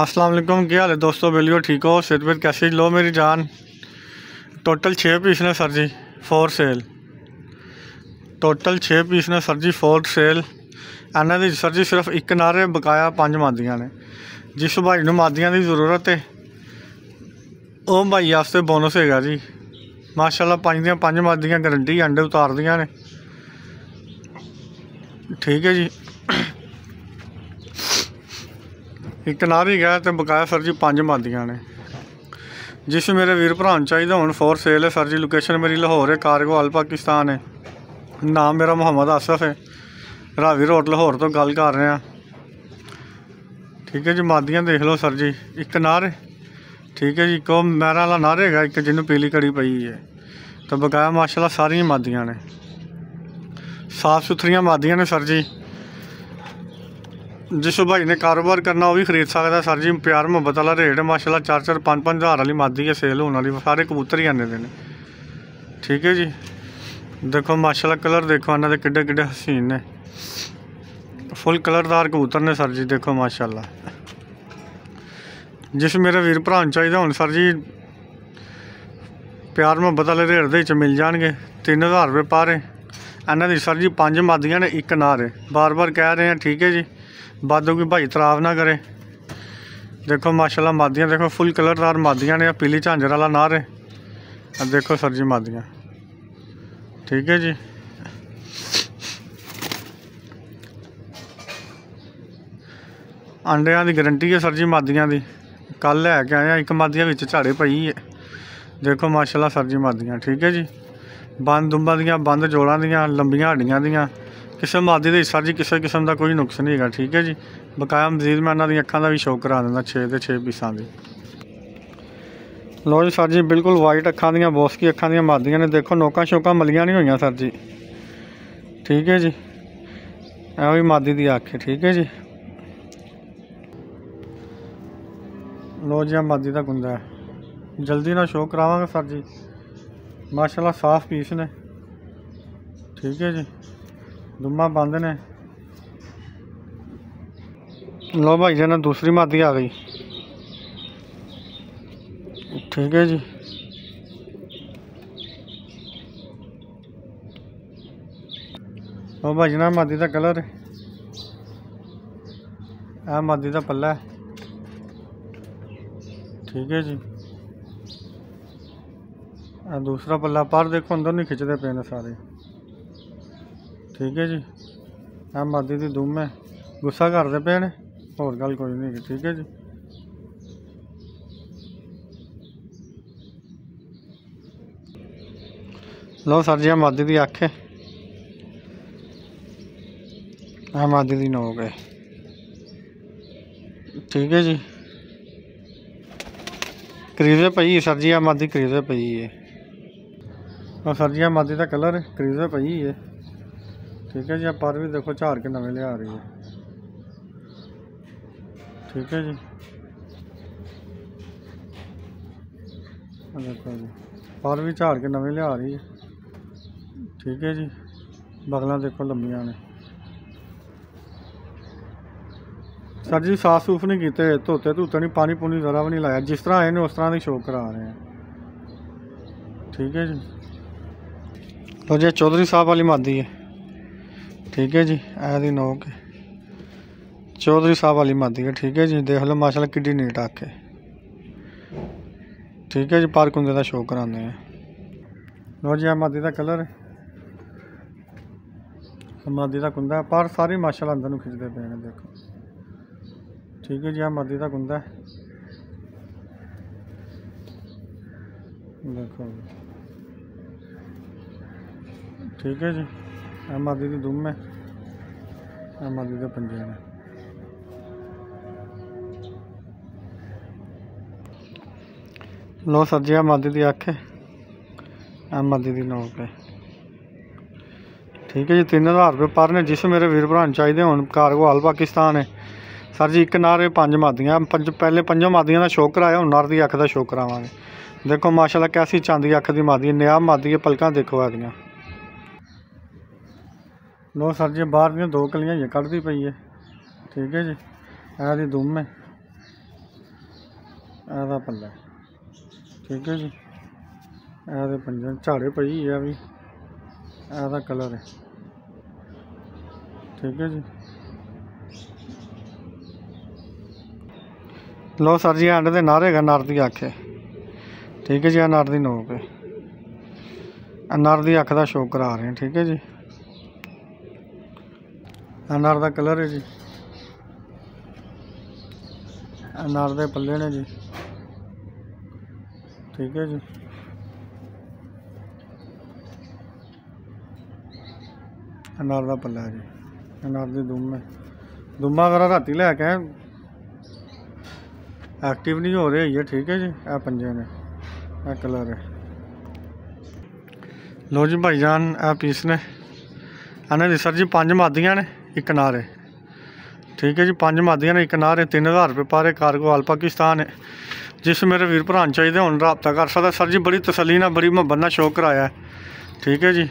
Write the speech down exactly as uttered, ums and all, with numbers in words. अस्सलाम वालेकुम, क्या हाल है दोस्तों? बिल्कुल ठीक हो? सेहत पर कैसी? लो मेरी जान, टोटल छः पीस ने sir ji for sale, total छे पीस ने सर जी फोर सेल। इन्होंने सर जी सिर्फ एक नारे बकाया पाँच मादियाँ ने। जिस भाई नूं मादियाँ की जरूरत है वह भाई वास्ते बोनस है जी। माशाल्लाह पाँच दियाँ पाँच मादियाँ गारंटी अंडे उतार दियां ने। ठीक है जी, एक नारी गया तो बकाया सर जी पाँच मादियाँ ने। जिस मेरे वीर भरा चाहिए हुण फोर सेल है सर जी। लोकेशन मेरी लाहौर है, कारगो आल पाकिस्तान है। नाम मेरा मुहम्मद आसफ है, रावी रोड लाहौर तो गल कर रहे हैं। ठीक है जी, मादियाँ देख लो सर जी। एक नारे, ठीक है जी, को मैरा वाला नारे है, एक जिन्होंने पीली कड़ी पई है। तो बकाया माशाल्लाह सारिया मादियाँ ने, साफ सुथरियाँ मादियाँ ने सर जी। जिस भाई ने कारोबार करना वो भी खरीद सकता सर जी। प्यार मुहब्बत वाला रेट है माशाल्लाह। चार चार पाँच पाँच हज़ार वाली मादी है सेल होने वाली, सारे कबूतर ही आने देने। ठीक है जी, देखो माशाल्लाह कलर देखो इन्होंने किड्डे किड्डे हसीन ने, फुल कलरदार कबूतर ने सर जी। देखो माशाल्लाह, जिस मेरे वीर भरा चाहिए हुण सर जी प्यार मुहब्बत वाले रेट दे मिल जाएंगे। तीन हज़ार रुपये पर है। इन्होंने सर जी पाँच मादियाँ ने, एक नार है। बार बार कह रहे हैं, ठीक है जी, बादों की भाई तराव ना करे। देखो माशाल्लाह मादियाँ देखो, फुल कलरदार मादियाँ ने। पीली झांझर वाला नार है। देखो सर जी मादियाँ, ठीक है जी। अंडिया की गारंटी है सर जी मादियाँ की। कल लैके आए एक मादिया विच झाड़े पई है। देखो माशाल्लाह सर जी मादियाँ, ठीक है जी। बंद दुम्बा दियाँ, बंद जोड़ा दियाँ, लंबियाँ हड्डियां दियां। किसी मादी दे सर जी किसी किस्म का कोई नुकस नहीं है। ठीक है जी, बकाया मजीद मैं इन्हों अखां का भी शो करा देना छे तो छे पीसां दी। लो जी सर जी, बिल्कुल वाइट अखां दियाँ, बोस्की अखां दियां मादियाँ ने। देखो नोकां शोकां मलियां नहीं हुई सर जी। ठीक है जी, एवं मादी की आँख है। ठीक है जी, लो जी मादी का कुंदा है। जल्दी ना शो करावांगे सर जी। माशाल्लाह साफ पीस ने। ठीक है जी, दुम्मा बंद ने। लो भाई जी ना दूसरी मादी आ गई। ठीक है जी, लो भाई ना मादी का कलर है, आ मादी का पल्ला है। ठीक है जी, आ दूसरा पल्ला पर देखो अंदर नहीं खिंचते पे ने सारे। ठीक है जी, आ मादी की दुम है, गुस्सा करते पे ने, होर गल कोई नहीं। ठीक है जी, लो सर जी आ मादी की अख है, आ मादी की नोक है। ठीक है जी, क्रीजे पई सर जी, मादी क्रीजे पई है। और सर जी मादी का कलर क्रीजे पई है। ठीक है जी, आप पर भी देखो झाड़ के नवे लिया रही है। ठीक है जी, देखो जी पर भी झाड़ के नवे लिया रही है। ठीक है जी, बगलां देखो लंबिया ने सर जी। साफ सूफ नहीं किते, धोते धूते नहीं, पानी पुनी जरा भी नहीं लाया। जिस तरह आए ने उस तरह की शो करा रहे हैं। ठीक है जी, तो जी चौधरी साहब वाली मादी है। ठीक है जी, ऐसी नोक है, चौधरी साहब वाली मादी है। ठीक है जी, देख लो माशाल्लाह किड्डी नीट आके। ठीक है जी, पार्क कुंदे का शो कराने हैं। लो जी आ मादी का कलर है, मादी का कुंदा है। पर सारी माशाल्लाह अंदर नूं खिंचदे पए ने देखो। ठीक है जी, आ मादी का कुंदा है। देखो ठीक है जी, आ मादी की दुम है, आ मादी के पंजे हैं। लो सर जी आ मादी की अख है, आ मादी की नोक है। ठीक है जी, तीन हज़ार रुपये पर ने। जिस मेरे वीर भरा चाहिए हुण कारगो आल पाकिस्तान है सर जी। एक नारे पाँच मादियाँ, पंज पहले पंजों मादियाँ का शो कराया, हुण नार दी अख का शो करावांगे। देखो माशाल्लाह कैसी चांदी अख की मादी, नया मादी है, पलकां देखो आ गई। लो सर जी बाहर दो कलियां ये कढ़दी पई है। ठीक है जी, आ दी दुम है, आधा पल्ला, ठीक है जी। आधे पंजे झाड़े पई है भी, आधा कलर है, ठीक है जी। लो सर जी एंड दे नारे का नार दी आखे, ठीक है जी। अनार दी नोक है, अनार दी अख का शो करा रहे हैं, ठीक है जी। अनार का कलर है जी, अनार के पल्ले ने जी, ठीक है जी। अनार का पल्ला जी, अनार की दुम है। दुम्मा वगैरह राती लैके एक्टिव नहीं हो रही है, ठीक है जी। आ पंजे ने आ कलर है। लो जी भाई जान आ पीस ने इन्होंने सर जी पांच मादियां ने एक नार है, ठीक है जी। पांच मादियां ने एक नार है। तीन हज़ार रुपये पर कार्गो आल पाकिस्तान है। जिस मेरे वीर भरा चाहिए हूँ रबता कर सकता सर जी। बड़ी तसली ना बड़ी मुहब्बत ना शौक कराया है, ठीक है जी।